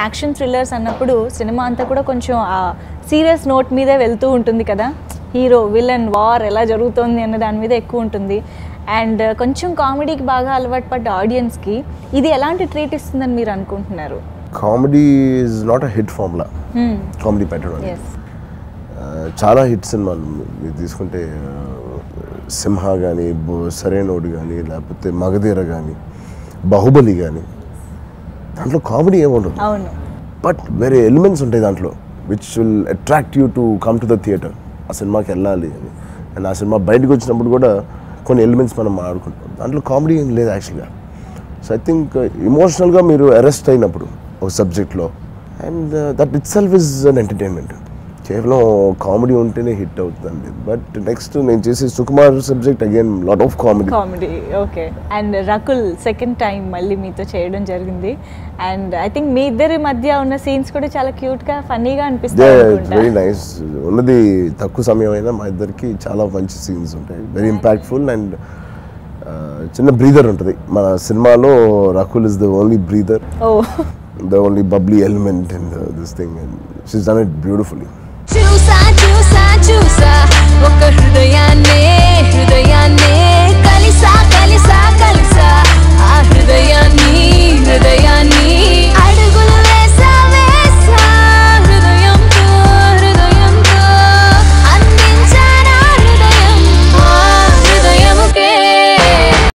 Action thrillers అన్నప్పుడు cinema అంతా కూడా కొంచెం సీరియస్ నోట్ మీద వెళ్తూ ఉంటుంది కదా, హీరో విలన్ వార్ ఎలా జరుగుతుంది అన్న దాని మీద ఎక్కువ ఉంటుంది. అండ్ కొంచెం కామెడీకి బాగా అలవాటు పడ్డ ఆడియన్స్కి ఇది ఎలాంటి ట్రీట్ ఇస్తుందని మీరు అనుకుంటున్నారు? Comedy is not a hit formula, comedy pattern. చాలా హిట్ సినిమాలు మీరు తీసుకుంటే సింహ కానీ, సరేనోడు కానీ, లేకపోతే మగధీర కానీ, బాహుబలి కానీ, దాంట్లో కామెడీ ఏముండదు. అవును, బట్ వేరే ఎలిమెంట్స్ ఉంటాయి దాంట్లో which will attract you to come to the theatre, ఆ సినిమాకి వెళ్ళాలి అని. అండ్ ఆ సినిమా బయటకు వచ్చినప్పుడు కూడా కొన్ని ఎలిమెంట్స్ మనం ఆడుకుంటాం, దాంట్లో కామెడీ ఏం లేదు యాక్చువల్గా. సో ఐ థింక్ ఇమోషనల్గా మీరు అరెస్ట్ అయినప్పుడు ఒక సబ్జెక్ట్లో, and that itself is an entertainment. కేవలం కామెడీ ఉంటేనే హిట్ అవుతుంది. బట్ నెక్స్ట్ నేను చేసే Sukumar subject again lot of comedy. Okay, and Rakul second time మళ్ళీ మీతో చేయడం జరిగింది. అండ్ ఐ థింక్ మీ ఇద్దరి మధ్య ఉన్న సీన్స్ కూడా చాలా క్యూట్గా ఫన్నీగా అనిపిస్తాయి. వెరీ నైస్, ఉన్నది తక్కువ సమయం అయినా మా ఇద్దరికి చాలా మంచి సీన్స్ ఉంటాయి, వెరీ ఇంపాక్ట్ఫుల్. అండ్ చిన్న బ్రీదర్ ఉంటుంది మన సినిమాలో, Rakul is the only breather, the only bubbly element in this thing, and she's done it beautifully.